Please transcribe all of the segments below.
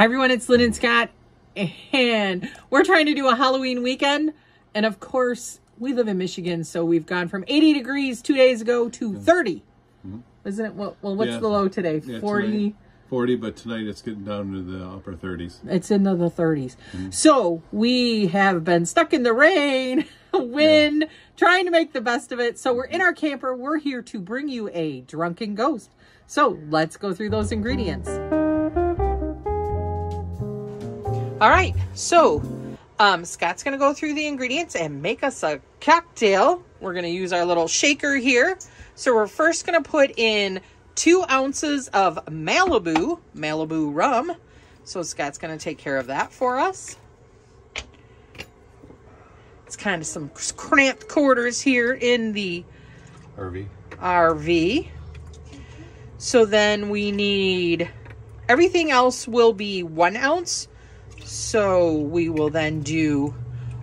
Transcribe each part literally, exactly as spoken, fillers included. Hi everyone, it's Lynn and Scott, and we're trying to do a Halloween weekend, and of course, we live in Michigan, so we've gone from eighty degrees two days ago to thirty. Mm-hmm. Isn't it? Well, well what's yeah. the low today? Yeah, forty? forty, but tonight it's getting down to the upper thirties. It's into the thirties. Mm-hmm. So, we have been stuck in the rain, wind, yeah. trying to make the best of it. So, we're in our camper. We're here to bring you a drunken ghost. So, let's go through those ingredients. All right, so um, Scott's gonna go through the ingredients and make us a cocktail. We're gonna use our little shaker here. So we're first gonna put in two ounces of Malibu, Malibu rum. So Scott's gonna take care of that for us. It's kind of some cramped quarters here in the R V. R V. So then we need, everything else will be one ounce. So we will then do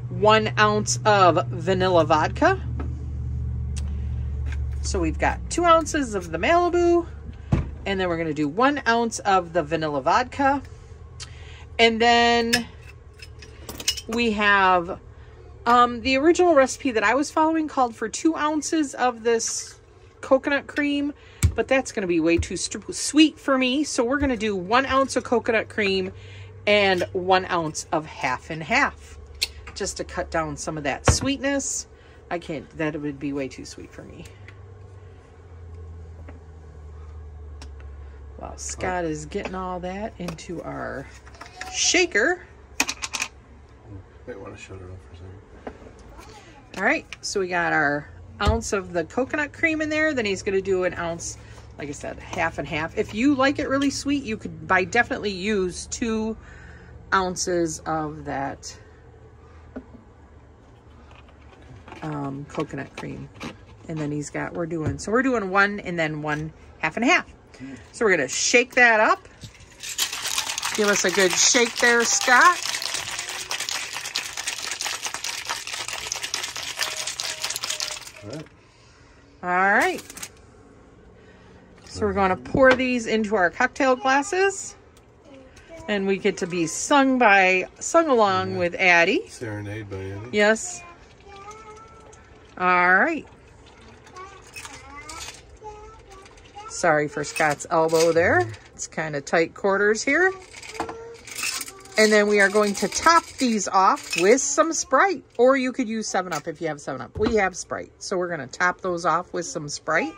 one ounce of vanilla vodka. So we've got two ounces of the Malibu, and then we're going to do one ounce of the vanilla vodka. And then we have um, the original recipe that I was following called for two ounces of this coconut cream, but that's going to be way too sweet for me. So we're going to do one ounce of coconut cream and one ounce of half and half, just to cut down some of that sweetness. I can't, that would be way too sweet for me. Well, Scott is getting all that into our shaker. Might want to shut it off for a second. All right, so we got our ounce of the coconut cream in there. Then he's gonna do an ounce, like I said, half and half. If you like it really sweet, you could by definitely use two ounces of that um, coconut cream. And then he's got, we're doing, so we're doing one and then one half and half. So we're gonna shake that up. Give us a good shake there, Scott. All right. All right. So we're going to pour these into our cocktail glasses, and we get to be sung by, sung along yeah. with Addy. Serenade by Addy. Yes. All right. Sorry for Scott's elbow there. It's kind of tight quarters here. And then we are going to top these off with some Sprite, or you could use seven up if you have seven up. We have Sprite, so we're going to top those off with some Sprite.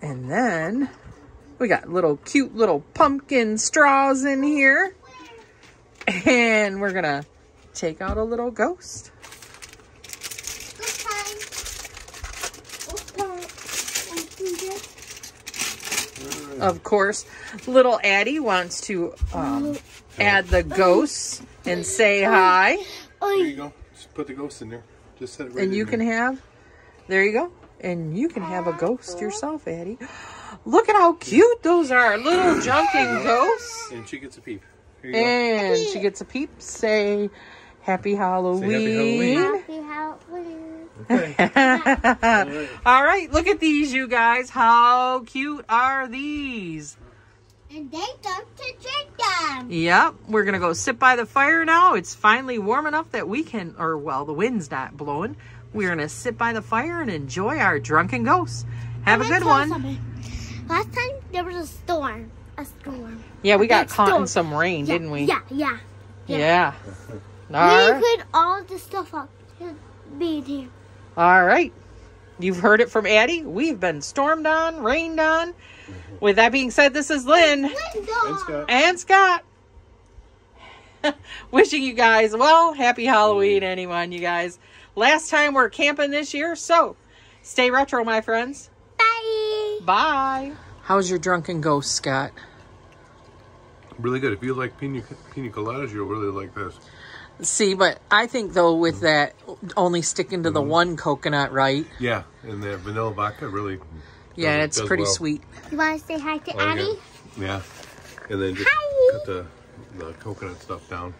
And then we got little cute little pumpkin straws in here. And we're going to take out a little ghost. Of course, little Addy wants to um, add the ghosts and say hi. There you go. Just put the ghost in there. Just set it right in there. And you can have, there you go. And you can have a ghost yourself, Addy. Look at how cute those are. Little jumping ghosts. And she gets a peep. Here you and go. she gets a peep. Say, Happy Halloween. Say Happy Halloween. Happy Halloween. Okay. All right. All right. Look at these, you guys. How cute are these? And they love to drink them. Yep. We're going to go sit by the fire now. It's finally warm enough that we can, or well, the wind's not blowing. We're going to sit by the fire and enjoy our drunken ghosts. Have and a good one. Something. Last time, there was a storm. A storm. Yeah, we a got caught storm. in some rain, yeah, didn't we? Yeah, yeah. Yeah. yeah. We cleaned all the stuff up. Being here. All right. You've heard it from Addy. We've been stormed on, rained on. With that being said, this is Lynn. And Scott. And Scott. Wishing you guys, well, happy Halloween, anyone, you guys. Last time we're camping this year, so stay retro, my friends. Bye. Bye. How's your drunken ghost, Scott? Really good. If you like pina, pina coladas, you'll really like this. See, but I think, though, with mm-hmm. that only sticking to mm-hmm. the one coconut, right? Yeah, and the vanilla vodka really Yeah, does, it's does pretty well. sweet. You want to say hi to oh, Addy? Yeah. yeah. And then just hi. cut the, the coconut stuff down.